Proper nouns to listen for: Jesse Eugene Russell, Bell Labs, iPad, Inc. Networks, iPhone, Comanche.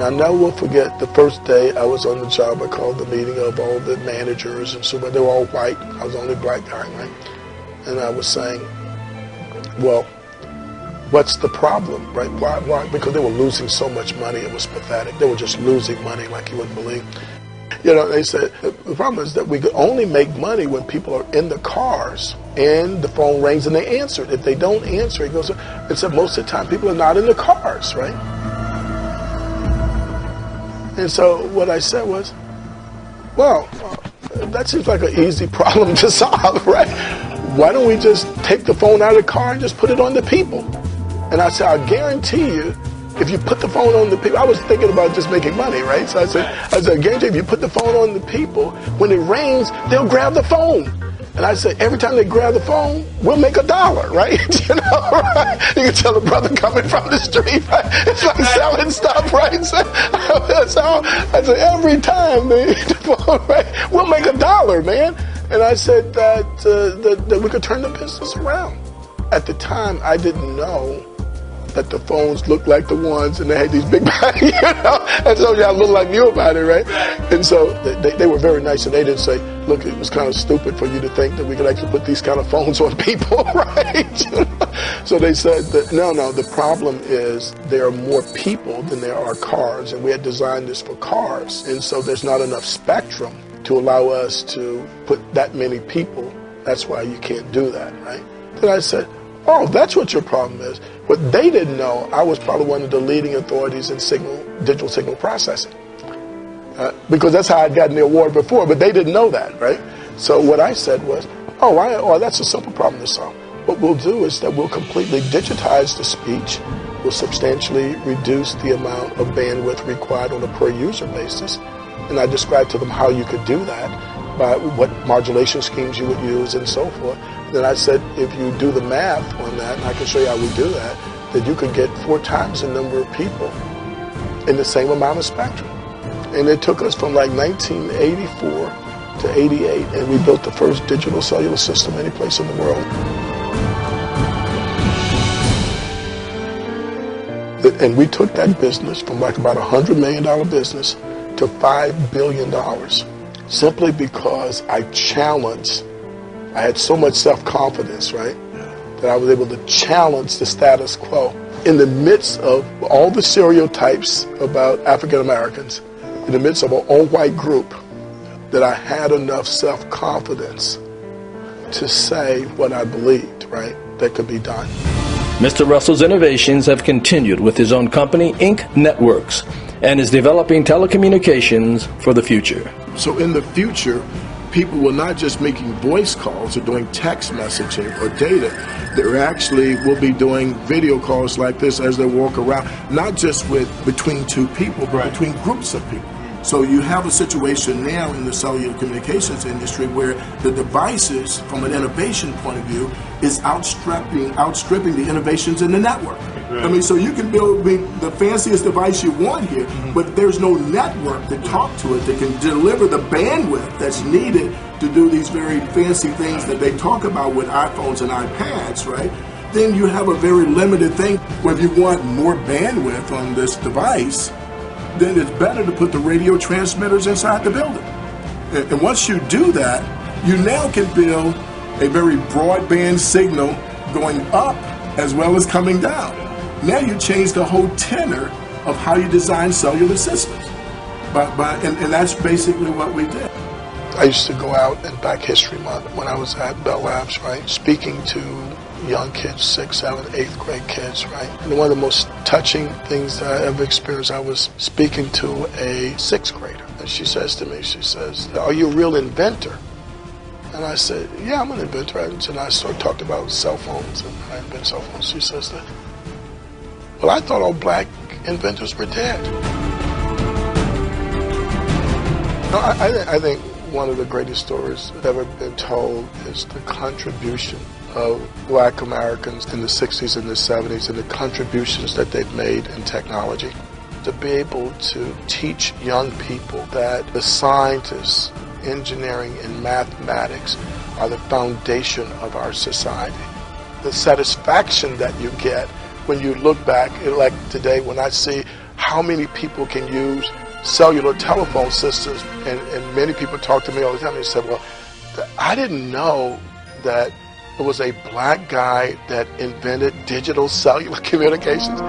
And I never will forget the first day I was on the job. I called the meeting of all the managers and so, but they were all white. I was the only black guy, right? And I was saying, well, what's the problem, right? Why? Because they were losing so much money, it was pathetic. They were just losing money like you wouldn't believe. You know, they said, the problem is that we could only make money when people are in the cars and the phone rings and they answer it. If they don't answer, it goes, except most of the time people are not in the cars, right? And so what I said was, well, that seems like an easy problem to solve, right? Why don't we just take the phone out of the car and just put it on the people? And I said, I guarantee you, if you put the phone on the people, I was thinking about just making money, right? So I said, guarantee if you put the phone on the people, when it rains, they'll grab the phone. And I said, every time they grab the phone, we'll make $1, right? You know, right? You can tell a brother coming from the street, right? It's like selling stuff, right? So I said, every time they hit the phone, right? We'll make $1, man. And I said that we could turn the business around. At the time, I didn't know that the phones looked like the ones and they had these big bodies, you know? And so y'all looked like you about it, right? And so they were very nice and they didn't say, look, it was kind of stupid for you to think that we could actually put these kind of phones on people, right? So they said that, no, the problem is there are more people than there are cars and we had designed this for cars. And so there's not enough spectrum to allow us to put that many people. That's why you can't do that, right? Then I said, oh, that's what your problem is. What they didn't know, I was probably one of the leading authorities in digital signal processing. Because that's how I'd gotten the award before, but they didn't know that, right? So what I said was, oh, that's a simple problem to solve. What we'll do is that we'll completely digitize the speech, we'll substantially reduce the amount of bandwidth required on a per-user basis, and I described to them how you could do that, by what modulation schemes you would use and so forth. Then I said, if you do the math on that, and I can show you how we do that, that you could get 4 times the number of people in the same amount of spectrum. And it took us from like 1984 to 88, and we built the first digital cellular system any place in the world. And we took that business from like about $100 million business to $5 billion, simply because I had so much self-confidence, right, that I was able to challenge the status quo. In the midst of all the stereotypes about African Americans, in the midst of an all-white group, that I had enough self-confidence to say what I believed, right, that could be done. Mr. Russell's innovations have continued with his own company, Inc. Networks, and is developing telecommunications for the future. So in the future, people were not just making voice calls or doing text messaging or data. They actually will be doing video calls like this as they walk around, not just between two people, but between groups of people. So you have a situation now in the cellular communications industry where the devices, from an innovation point of view, is outstripping the innovations in the network. Right. I mean, so you can build the fanciest device you want here, but there's no network to talk to it that can deliver the bandwidth that's needed to do these very fancy things that they talk about with iPhones and iPads, right? Then you have a very limited thing where if you want more bandwidth on this device, then it's better to put the radio transmitters inside the building. And once you do that, you now can build a very broadband signal going up as well as coming down. Now you change the whole tenor of how you design cellular systems. And that's basically what we did. I used to go out and Black History Month when I was at Bell Labs, right, speaking to young kids, 6, 7, 8th grade kids, right? And one of the most touching things that I ever experienced, I was speaking to a 6th grader. And she says to me, she says, are you a real inventor? And I said, yeah, I'm an inventor. And I sort of talked about cell phones and I invented cell phones. She says that, well, I thought all black inventors were dead. No, I think one of the greatest stories that ever been told is the contribution of black Americans in the 60s and the 70s and the contributions that they've made in technology. To be able to teach young people that the scientists, engineering, and mathematics are the foundation of our society. The satisfaction that you get when you look back, like today when I see how many people can use cellular telephone systems? And many people talk to me all the time. They said, well, I didn't know that it was a black guy that invented digital cellular communications.